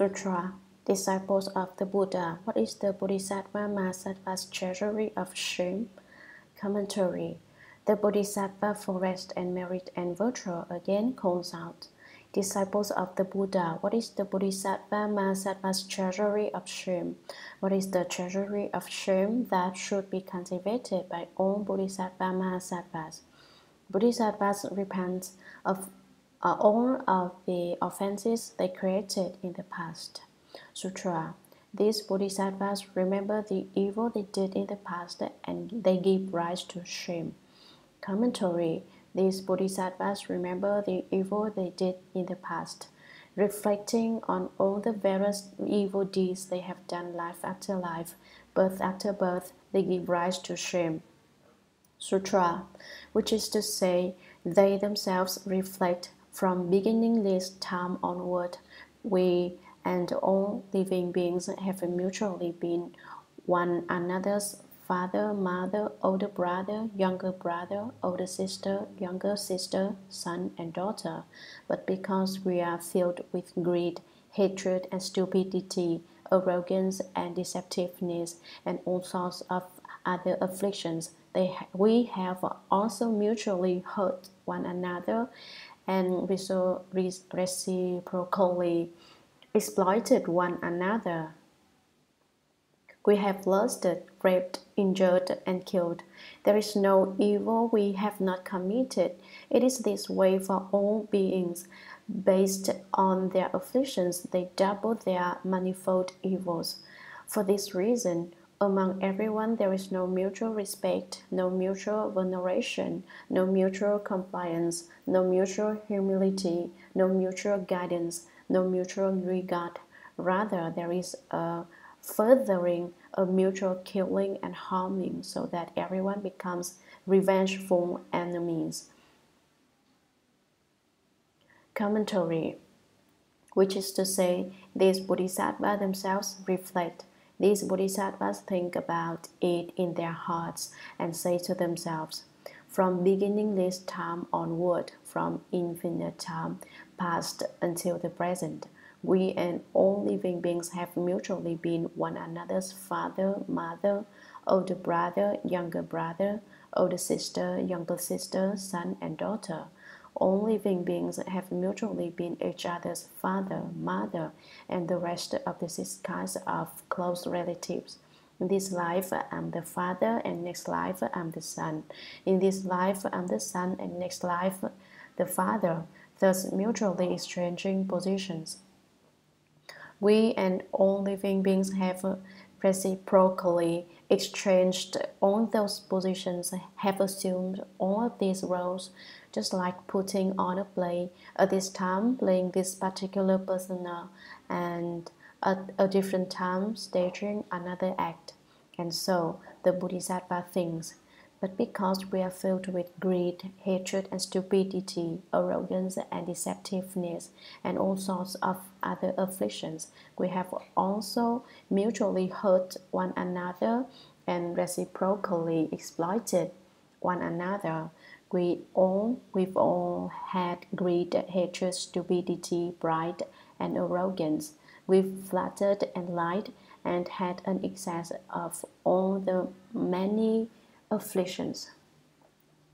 Sutra, Disciples of the Buddha, What is the Bodhisattva Mahasattva's Treasury of Shame? Commentary. The Bodhisattva Forest and Merit and Virtue again calls out, Disciples of the Buddha, what is the Bodhisattva Mahasattva's treasury of shame? What is the treasury of shame that should be cultivated by all Bodhisattva Mahasattvas? Bodhisattvas repent of all of the offenses they created in the past. Sutra. These Bodhisattvas remember the evil they did in the past and they give rise to shame. Commentary. These Bodhisattvas remember the evil they did in the past, reflecting on all the various evil deeds they have done life after life, birth after birth, they give rise to shame. Sutra, which is to say, they themselves reflect from beginningless time onward, we and all living beings have mutually been one another's father, mother, older brother, younger sister, son, and daughter. But because we are filled with greed, hatred, and stupidity, arrogance, and deceptiveness, and all sorts of other afflictions, we have also mutually hurt one another and reciprocally exploited one another. We have lusted, raped, injured, and killed. There is no evil we have not committed. It is this way for all beings. Based on their afflictions, they double their manifold evils. For this reason, among everyone there is no mutual respect, no mutual veneration, no mutual compliance, no mutual humility, no mutual guidance, no mutual regard. Rather, there is a furthering of mutual killing and harming, so that everyone becomes revengeful enemies. Commentary, which is to say, these Bodhisattvas themselves reflect. These Bodhisattvas think about it in their hearts and say to themselves, from beginningless time onward, from infinite time past until the present, we and all living beings have mutually been one another's father, mother, older brother, younger sister, son, and daughter. All living beings have mutually been each other's father, mother, and the rest of the six kinds of close relatives. In this life, I'm the father, and next life, I'm the son. In this life, I'm the son, and next life, the father, thus mutually exchanging positions. We and all living beings have reciprocally exchanged all those positions, have assumed all of these roles, just like putting on a play. At this time, playing this particular persona, and at a different time, staging another act. And so, the Bodhisattva thinks, but because we are filled with greed, hatred, and stupidity, arrogance, and deceptiveness, and all sorts of other afflictions, we have also mutually hurt one another and reciprocally exploited one another. We've all had greed, hatred, stupidity, pride, and arrogance. We've flattered and lied, and had an excess of all the many afflictions.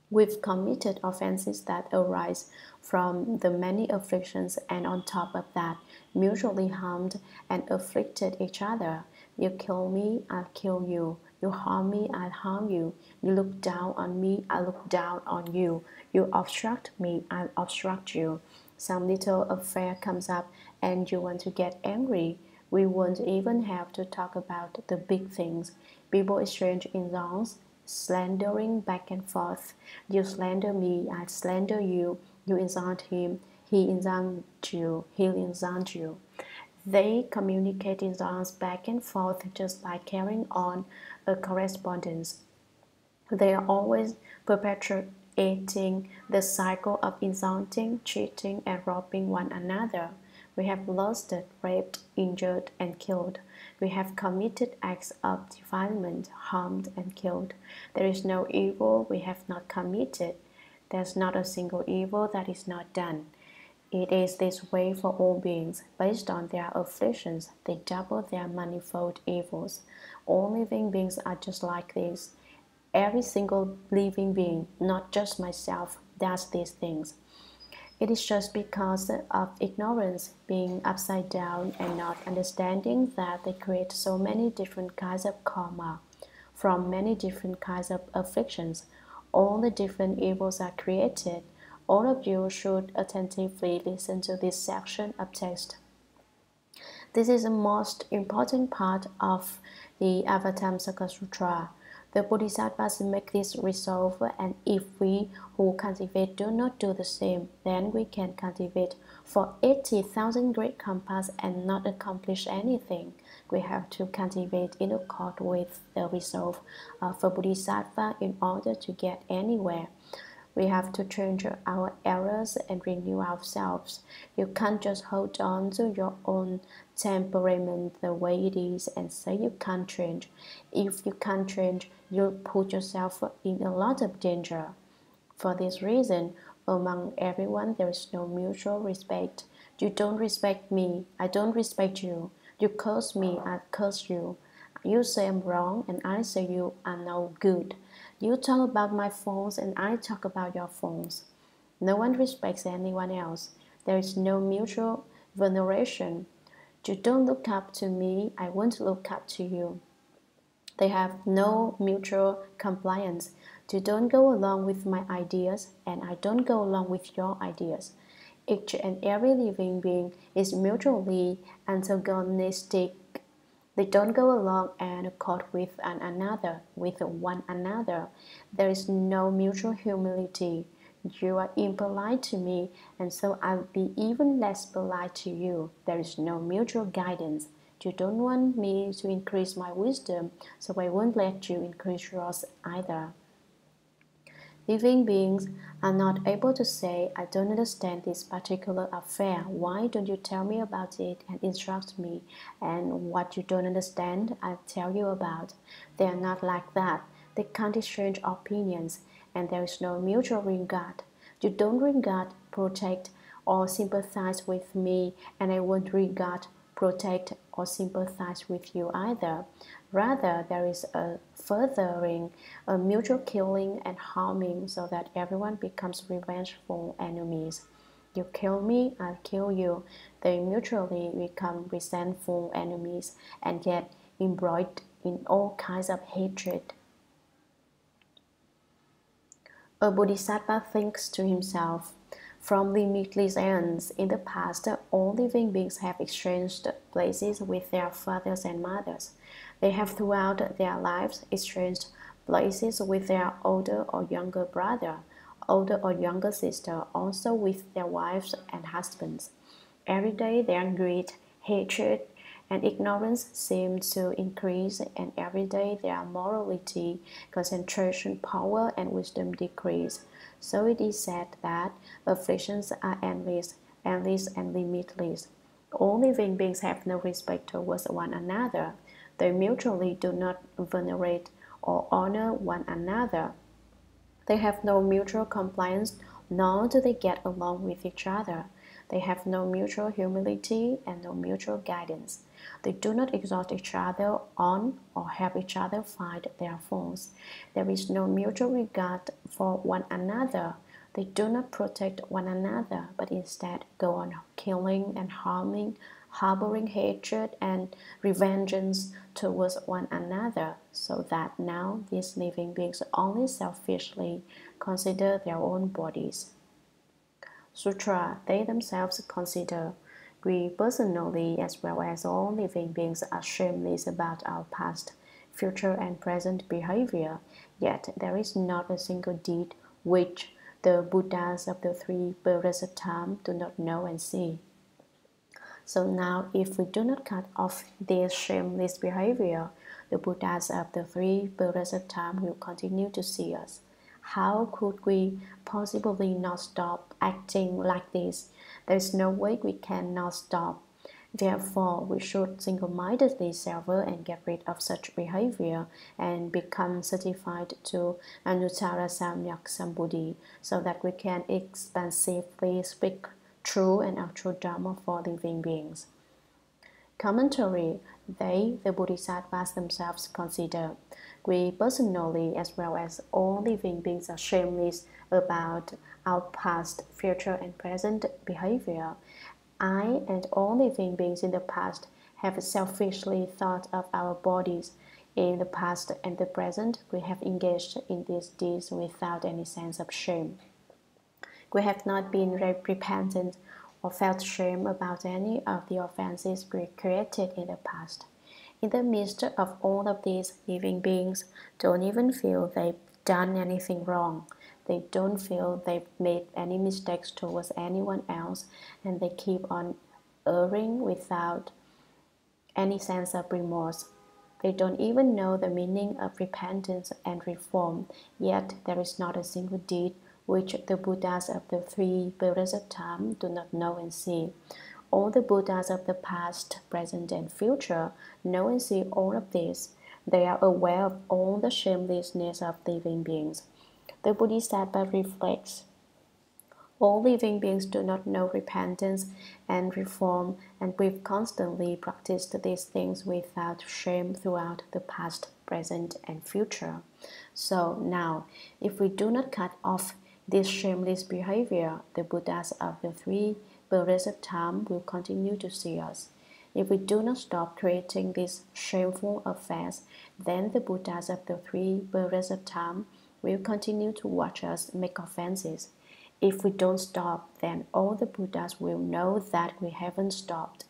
We've committed offenses that arise from the many afflictions, and on top of that, mutually harmed and afflicted each other. You kill me, I'll kill you. You harm me, I'll harm you. You look down on me, I'll look down on you. You obstruct me, I'll obstruct you. Some little affair comes up and you want to get angry. We won't even have to talk about the big things. People exchange insults, slandering back and forth. You slander me, I slander you. You insult him, he insults you, he'll insult you. They communicate insults back and forth, just like carrying on a correspondence. They are always perpetuating the cycle of insulting, cheating, and robbing one another. We have lusted, raped, injured, and killed. We have committed acts of defilement, harmed, and killed. There is no evil we have not committed. There's not a single evil that is not done. It is this way for all beings. Based on their afflictions, they double their manifold evils. All living beings are just like this. Every single living being, not just myself, does these things. It is just because of ignorance, being upside down and not understanding, that they create so many different kinds of karma from many different kinds of afflictions. All the different evils are created. All of you should attentively listen to this section of text. This is the most important part of the Avatamsaka Sutra. The Bodhisattvas make this resolve, and if we who cultivate do not do the same, then we can cultivate for 80,000 great compass and not accomplish anything. We have to cultivate in accord with the resolve of a Bodhisattva in order to get anywhere. We have to change our errors and renew ourselves. You can't just hold on to your own temperament the way it is and say you can't change. If you can't change, you'll put yourself in a lot of danger. For this reason, among everyone there is no mutual respect. You don't respect me, I don't respect you. You curse me, I curse you. You say I'm wrong, and I say you are no good. You talk about my faults, and I talk about your faults. No one respects anyone else. There is no mutual veneration. You don't look up to me, I won't look up to you. They have no mutual compliance. You don't go along with my ideas, and I don't go along with your ideas. Each and every living being is mutually antagonistic. They don't go along and accord with one another. There is no mutual humility. You are impolite to me, and so I'll be even less polite to you. There is no mutual guidance. You don't want me to increase my wisdom, so I won't let you increase yours either. Living beings are not able to say, I don't understand this particular affair. Why don't you tell me about it and instruct me? And what you don't understand, I'll tell you about. They are not like that. They can't exchange opinions, and there is no mutual regard. You don't regard, protect, or sympathize with me, and I won't regard, protect, or sympathize with you either. Rather, there is a furthering, a mutual killing and harming, so that everyone becomes revengeful enemies. You kill me, I'll kill you. They mutually become resentful enemies, and yet embroiled in all kinds of hatred. A Bodhisattva thinks to himself, from limitless ends, in the past, all living beings have exchanged places with their fathers and mothers. They have throughout their lives exchanged places with their older or younger brother, older or younger sister, also with their wives and husbands. Every day their greed, hatred, and ignorance seem to increase, and every day their morality, concentration, power, and wisdom decrease. So it is said that afflictions are endless, endless, and limitless. All living beings have no respect towards one another. They mutually do not venerate or honor one another. They have no mutual compliance, nor do they get along with each other. They have no mutual humility and no mutual guidance. They do not exhort each other on or help each other find their faults. There is no mutual regard for one another. They do not protect one another, but instead go on killing and harming, harboring hatred and revengeance towards one another, so that now these living beings only selfishly consider their own bodies. Sutra, they themselves consider, we personally as well as all living beings are shameless about our past, future and present behavior, yet there is not a single deed which the Buddhas of the three periods of time do not know and see. So now if we do not cut off this shameless behavior, the Buddhas of the three periods of time will continue to see us. How could we possibly not stop acting like this? There is no way we cannot stop. Therefore, we should single-mindedly sever and get rid of such behavior and become certified to Anuttara-samyak-sambodhi, so that we can expansively speak true and actual Dharma for living beings. Commentary. They, the Bodhisattvas themselves, consider, we personally as well as all living beings are shameless about our past, future and present behavior. I and all living beings in the past have selfishly thought of our bodies. In the past and the present, we have engaged in these deeds without any sense of shame. We have not been repentant or felt shame about any of the offenses we created in the past. In the midst of all of these, living beings don't even feel they've done anything wrong. They don't feel they've made any mistakes towards anyone else, and they keep on erring without any sense of remorse. They don't even know the meaning of repentance and reform, yet there is not a single deed which the Buddhas of the three periods of time do not know and see. All the Buddhas of the past, present and future know and see all of this. They are aware of all the shamelessness of living beings. The Bodhisattva reflects. All living beings do not know repentance and reform, and we've constantly practiced these things without shame throughout the past, present and future. So now, if we do not cut off this shameless behavior, the Buddhas of the three periods of time will continue to see us. If we do not stop creating this shameful offense, then the Buddhas of the three periods of time will continue to watch us make offenses. If we don't stop, then all the Buddhas will know that we haven't stopped.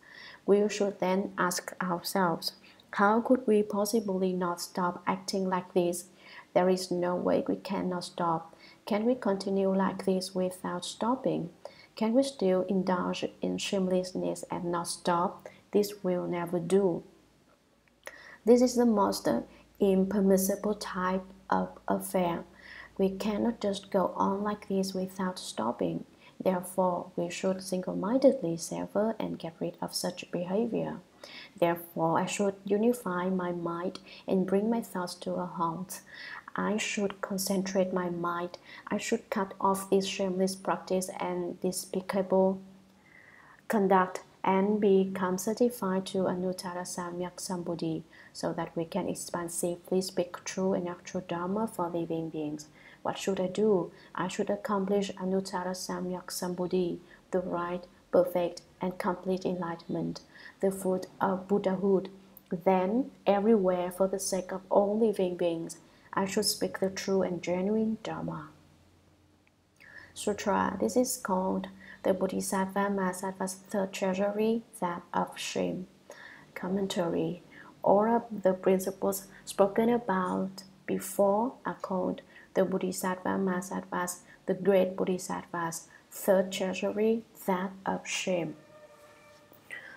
We should then ask ourselves, how could we possibly not stop acting like this? There is no way we cannot stop. Can we continue like this without stopping? Can we still indulge in shamelessness and not stop? This will never do. This is the most impermissible type of affair. We cannot just go on like this without stopping. Therefore, we should single-mindedly sever and get rid of such behavior. Therefore, I should unify my mind and bring my thoughts to a halt. I should concentrate my mind. I should cut off this shameless practice and despicable conduct and become certified to Anuttara-samyak-sambodhi, so that we can expansively speak true and actual Dharma for living beings. What should I do? I should accomplish Anuttara-samyak-sambodhi, the right, perfect, and complete enlightenment, the fruit of Buddhahood. Then, everywhere, for the sake of all living beings, I should speak the true and genuine Dharma. Sutra. This is called the Bodhisattva Mahasattva's third treasury, that of shame. Commentary. All of the principles spoken about before are called the Bodhisattva Mahasattva's, the great Bodhisattva's third treasury, that of shame.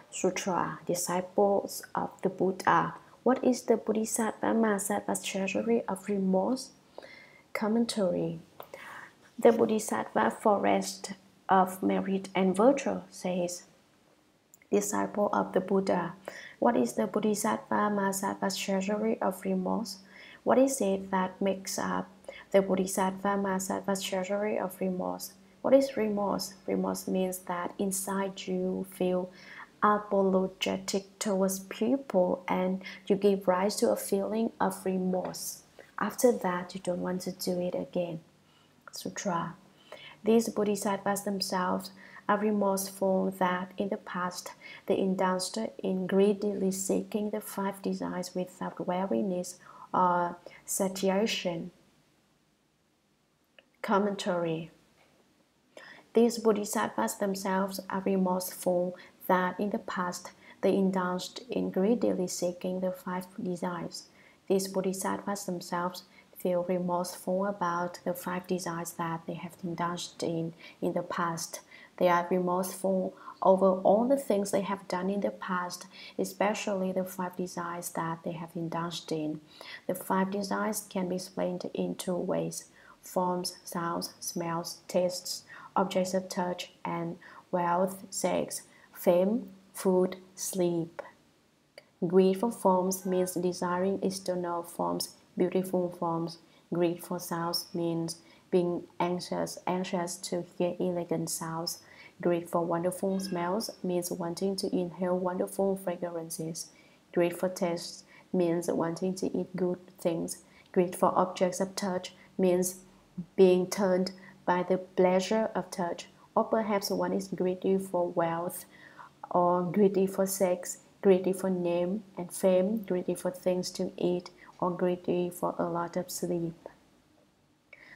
Sutra. Disciples of the Buddha. What is the Bodhisattva Mahasattva's treasury of remorse? Commentary. The Bodhisattva forest of merit and virtue says, disciple of the Buddha, what is the Bodhisattva Mahasattva's treasury of remorse? What is it that makes up the Bodhisattva Mahasattva's treasury of remorse? What is remorse? Remorse means that inside you feel apologetic towards people and you give rise to a feeling of remorse. After that, you don't want to do it again. Sutra. These Bodhisattvas themselves are remorseful that in the past they indulged in greedily seeking the five desires without wariness or satiation. Commentary. These Bodhisattvas themselves are remorseful that in the past they indulged in greedily seeking the five desires. These Bodhisattvas themselves feel remorseful about the five desires that they have indulged in the past. They are remorseful over all the things they have done in the past, especially the five desires that they have indulged in. The five desires can be explained in two ways: forms, sounds, smells, tastes, objects of touch, and wealth, sex, fame, food, sleep. Greed for forms means desiring external forms, beautiful forms. Greed for sounds means being anxious to hear elegant sounds. Greed for wonderful smells means wanting to inhale wonderful fragrances. Greed for taste means wanting to eat good things. Greed for objects of touch means being turned by the pleasure of touch. Or perhaps one is greedy for wealth, or greedy for sex, greedy for name and fame, greedy for things to eat, or greedy for a lot of sleep.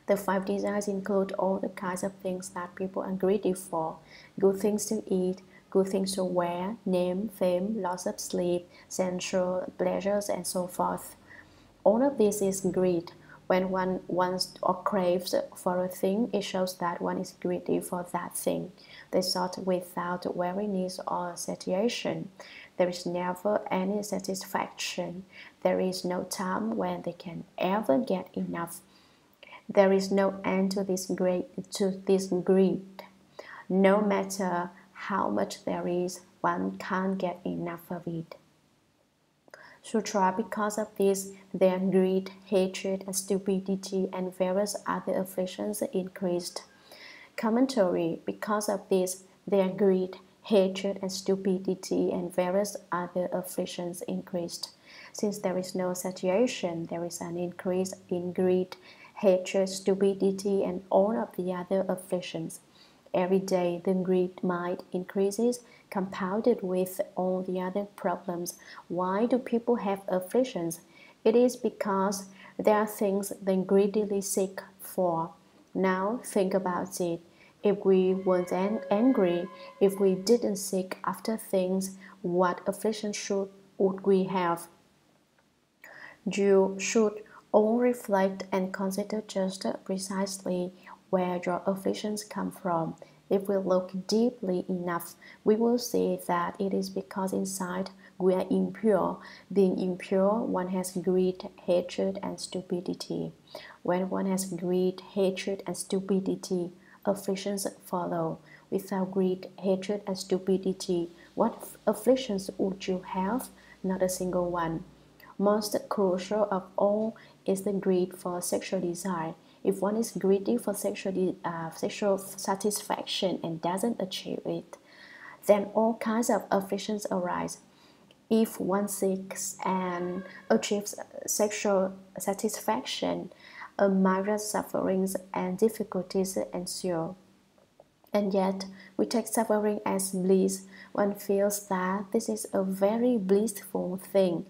The five desires include all the kinds of things that people are greedy for: good things to eat, good things to wear, name, fame, loss of sleep, sensual pleasures, and so forth. All of this is greed. When one wants or craves for a thing, it shows that one is greedy for that thing. They sought without weariness or satiation. There is never any satisfaction. There is no time when they can ever get enough. There is no end to this greed. No matter how much there is, one can't get enough of it. Sutra, because of this, their greed, hatred, and stupidity, and various other afflictions increased. Commentary, because of this, their greed, hatred, and stupidity, and various other afflictions increased. Since there is no satiation, there is an increase in greed, hatred, stupidity, and all of the other afflictions. Every day, the greed mind increases, compounded with all the other problems. Why do people have afflictions? It is because there are things they greedily seek for. Now, think about it. If we weren't angry, if we didn't seek after things, what affliction would we have? You should all reflect and consider just precisely where your afflictions come from. If we look deeply enough, we will see that it is because inside we are impure. Being impure, one has greed, hatred, and stupidity. When one has greed, hatred, and stupidity, afflictions follow. Without greed, hatred, and stupidity, what afflictions would you have? Not a single one. Most crucial of all is the greed for sexual desire. If one is greedy for sexual satisfaction and doesn't achieve it, then all kinds of afflictions arise. If one seeks and achieves sexual satisfaction, a myriad sufferings and difficulties ensue. And yet, we take suffering as bliss. One feels that this is a very blissful thing.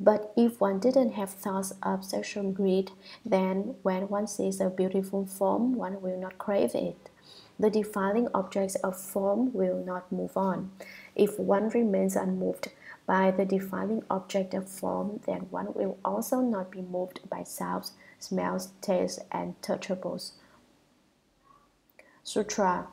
But if one didn't have thoughts of sexual greed, then when one sees a beautiful form, one will not crave it. The defiling objects of form will not move on. If one remains unmoved by the defiling object of form, then one will also not be moved by sounds, smells, tastes, and touchables. Sutra.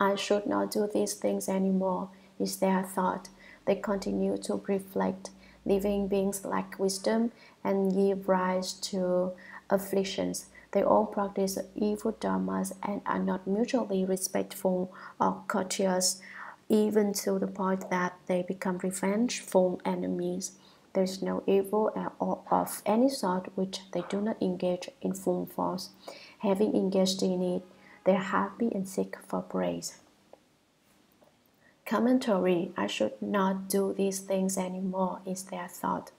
I should not do these things anymore, is their thought. They continue to reflect. Living beings lack wisdom and give rise to afflictions. They all practice evil dharmas and are not mutually respectful or courteous, even to the point that they become revengeful enemies. There is no evil of any sort which they do not engage in full force. Having engaged in it, they are happy and seek for praise. Commentary, I should not do these things anymore, is their thought.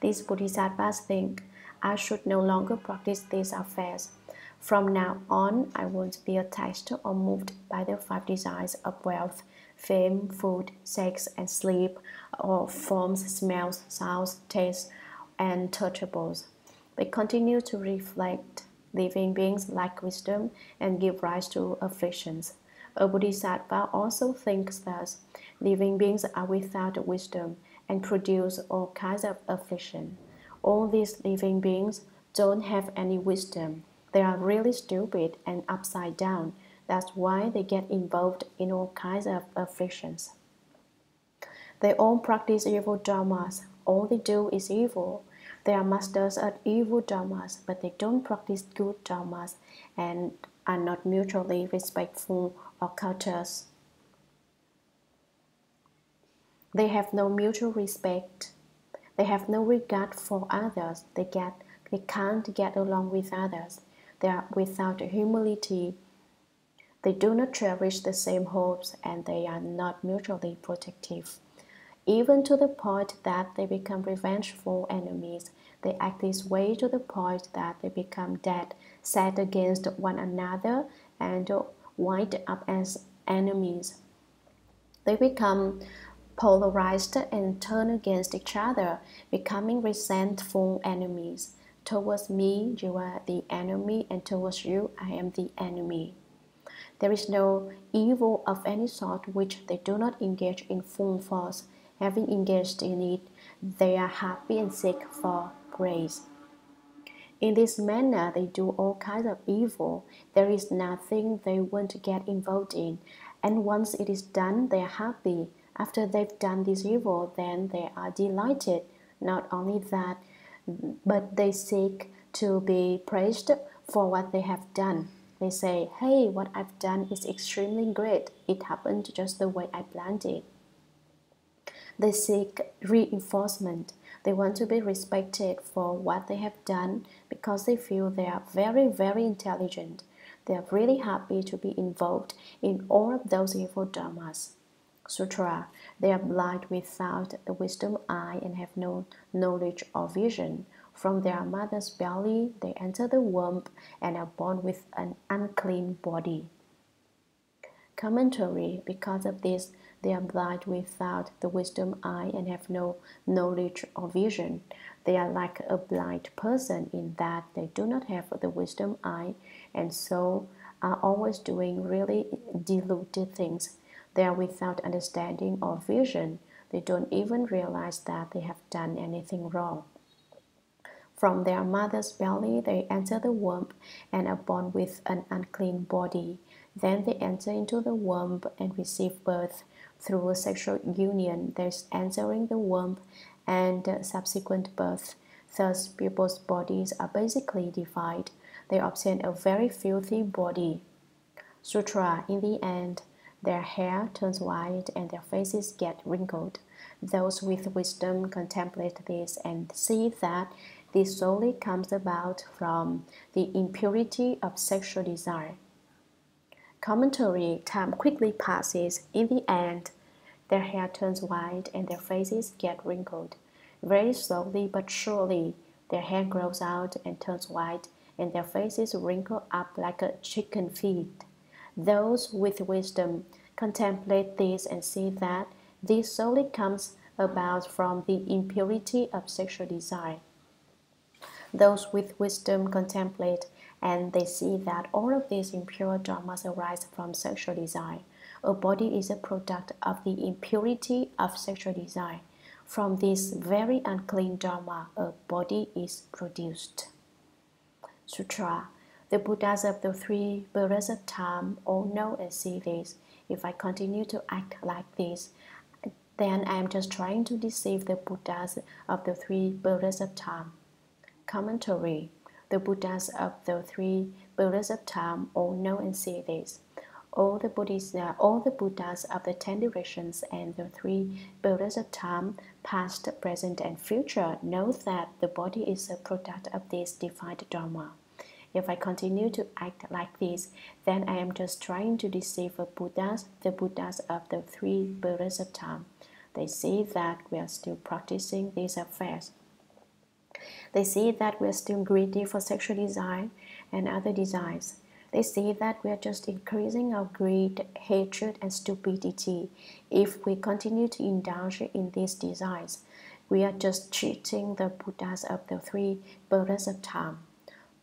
These bodhisattvas think, I should no longer practice these affairs. From now on, I won't be attached or moved by the five desires of wealth, fame, food, sex, and sleep, or forms, smells, sounds, tastes, and touchables. They continue to reflect. Living beings lack wisdom and give rise to afflictions. A bodhisattva also thinks thus. Living beings are without wisdom and produce all kinds of affliction. All these living beings don't have any wisdom. They are really stupid and upside down. That's why they get involved in all kinds of afflictions. They all practice evil dharmas. All they do is evil. They are masters at evil dharmas, but they don't practice good dharmas and are not mutually respectful or courteous. They have no mutual respect. They have no regard for others. They can't get along with others. They are without humility. They do not cherish the same hopes, and they are not mutually protective. Even to the point that they become revengeful enemies, they act this way to the point that they become dead, set against one another, and wind up as enemies. They become polarized and turn against each other, becoming resentful enemies. Towards me, you are the enemy, and towards you, I am the enemy. There is no evil of any sort which they do not engage in full force. Having engaged in it, they are happy and seek for grace. In this manner, they do all kinds of evil. There is nothing they won't get involved in, and once it is done, they are happy. After they've done this evil, then they are delighted. Not only that, but they seek to be praised for what they have done. They say, "Hey, what I've done is extremely great. It happened just the way I planned it." They seek reinforcement. They want to be respected for what they have done because they feel they are very, very intelligent. They are really happy to be involved in all of those evil dharmas. Sutra. They are blind without the wisdom eye and have no knowledge or vision. From their mother's belly, they enter the womb and are born with an unclean body. Commentary. Because of this, they are blind without the wisdom eye and have no knowledge or vision. They are like a blind person in that they do not have the wisdom eye and so are always doing really deluded things. They are without understanding or vision. They don't even realize that they have done anything wrong. From their mother's belly, they enter the womb and are born with an unclean body. Then they enter into the womb and receive birth. Through a sexual union, there's entering the womb and subsequent birth. Thus, people's bodies are basically divided. They obtain a very filthy body. Sutra. In the end, their hair turns white and their faces get wrinkled. Those with wisdom contemplate this and see that this solely comes about from the impurity of sexual desire. Commentary. Time quickly passes. In the end, their hair turns white and their faces get wrinkled. Very slowly but surely, their hair grows out and turns white, and their faces wrinkle up like a chicken feet. Those with wisdom contemplate this and see that this solely comes about from the impurity of sexual desire. Those with wisdom contemplate and they see that all of these impure dharmas arise from sexual desire. A body is a product of the impurity of sexual desire. From this very unclean dharma, a body is produced. Sutra. The Buddhas of the three periods of time all know and see this. If I continue to act like this, then I am just trying to deceive the Buddhas of the three periods of time. Commentary. The Buddhas of the three periods of time all know and see this. All the Buddhas of the 10 directions and the three periods of time, past, present, and future, know that the body is a product of this defined dharma. If I continue to act like this, then I am just trying to deceive the Buddhas of the three periods of time. They see that we are still practicing these affairs. They see that we are still greedy for sexual desire and other desires. They see that we are just increasing our greed, hatred, and stupidity. If we continue to indulge in these desires, we are just cheating the Buddhas of the three periods of time.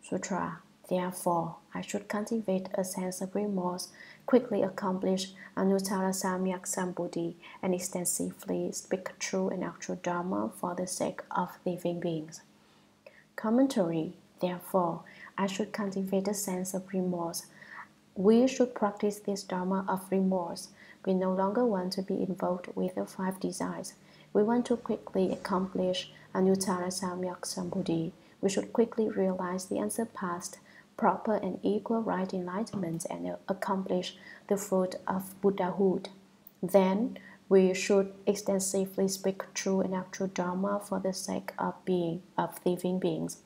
Sutra. Therefore, I should cultivate a sense of remorse, quickly accomplish Anuttara-samyak-sambodhi, and extensively speak true and actual dharma for the sake of living beings. Commentary. Therefore, I should cultivate a sense of remorse. We should practice this dharma of remorse. We no longer want to be involved with the 5 desires. We want to quickly accomplish Anuttara-samyak-sambodhi. We should quickly realize the unsurpassed, proper and equal right enlightenment and accomplish the fruit of Buddhahood. Then, we should extensively speak true and actual dharma for the sake of living beings.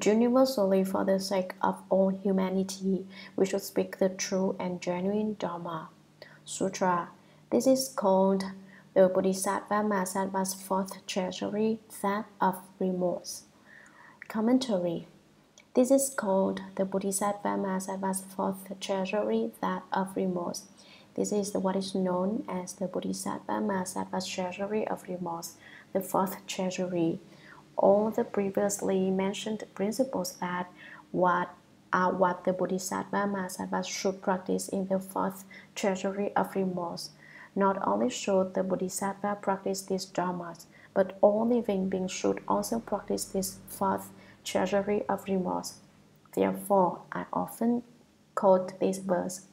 Universally, for the sake of all humanity, we should speak the true and genuine Dharma. Sutra. This is called the Bodhisattva Mahasattva's fourth treasury, that of remorse. Commentary. This is called the Bodhisattva Mahasattva's fourth treasury, that of remorse. This is what is known as the Bodhisattva Mahasattva's treasury of remorse, the fourth treasury. All the previously mentioned principles that are what the Bodhisattva Mahasattva should practice in the fourth treasury of remorse. Not only should the Bodhisattva practice these dharmas, but all living beings should also practice this fourth treasury of remorse. Therefore, I often quote this verse: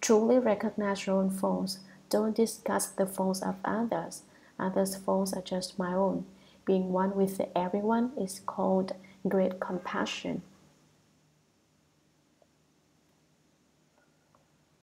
"Truly recognize your own faults. Don't discuss the faults of others. Others' faults are just my own. Being one with everyone is called great compassion."